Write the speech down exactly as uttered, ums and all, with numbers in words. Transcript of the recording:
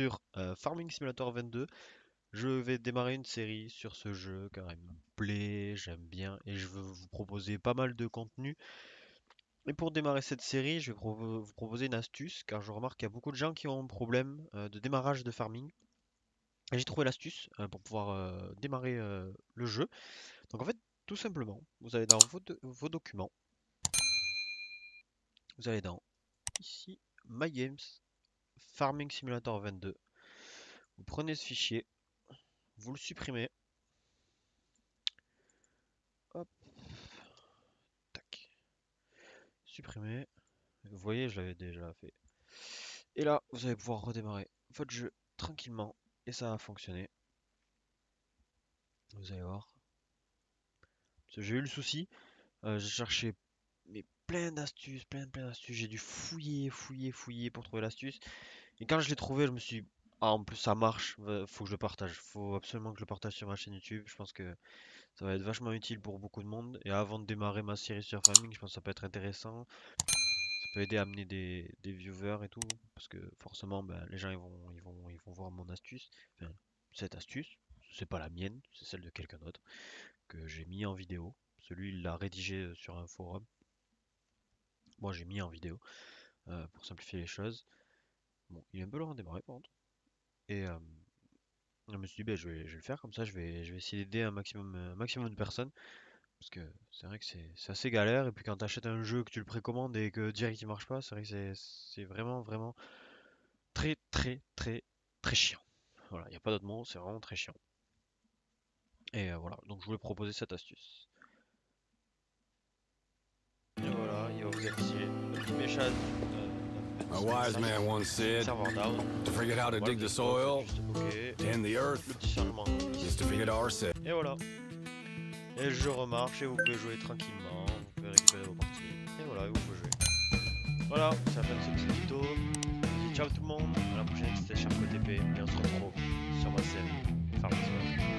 sur euh, Farming Simulator vingt-deux. Je vais démarrer une série sur ce jeu car il me plaît, j'aime bien et je veux vous proposer pas mal de contenu. Et pour démarrer cette série, je vais vous proposer une astuce car je remarque qu'il y a beaucoup de gens qui ont un problème euh, de démarrage de farming. Et j'ai trouvé l'astuce euh, pour pouvoir euh, démarrer euh, le jeu. Donc en fait, tout simplement, vous allez dans vos, do vos documents. Vous allez dans ici, My Games, Farming Simulator vingt-deux. Vous prenez ce fichier, vous le supprimez. Hop. Tac. Supprimer. Vous voyez, je l'avais déjà fait. Et là, vous allez pouvoir redémarrer votre jeu tranquillement. Et ça a fonctionné. Vous allez voir. J'ai eu le souci. Euh, j'ai cherché mais plein d'astuces, plein plein d'astuces. J'ai dû fouiller, fouiller, fouiller pour trouver l'astuce. Et quand je l'ai trouvé, je me suis dit, ah, en plus ça marche, faut que je le partage. Faut absolument que je le partage sur ma chaîne YouTube. Je pense que ça va être vachement utile pour beaucoup de monde. Et avant de démarrer ma série sur farming, je pense que ça peut être intéressant. Ça peut aider à amener des, des viewers et tout. Parce que forcément, ben, les gens ils vont, ils vont, ils vont voir mon astuce. Enfin, cette astuce, c'est pas la mienne, c'est celle de quelqu'un d'autre que j'ai mis en vidéo. Celui, il l'a rédigé sur un forum. Moi, j'ai mis en vidéo euh, pour simplifier les choses. Bon, il est un peu long à démarrer, par contre. Et euh, je me suis dit, ben, je, vais, je vais le faire comme ça. Je vais, je vais essayer d'aider un maximum, un maximum de personnes. Parce que c'est vrai que c'est assez galère. Et puis quand tu achètes un jeu, que tu le précommandes et que direct il marche pas, c'est vrai que c'est vraiment, vraiment très, très, très, très chiant. Voilà, il n'y a pas d'autre mot, c'est vraiment très chiant. Et euh, voilà, donc je voulais proposer cette astuce. Et voilà, il va vous afficher le petit méchage. A wise man once said, to figure out how to dig the soil, tend the earth, is to figure it ourselves. Et voilà. Et je remarche et vous pouvez jouer tranquillement, vous pouvez récupérer vos parties. Et voilà, vous pouvez jouer. Voilà, c'est la fin de ce petit tuto. Je dis ciao tout le monde, à la prochaine, c'était Sharko T P et on se retrouve sur ma chaîne Farming Simulator.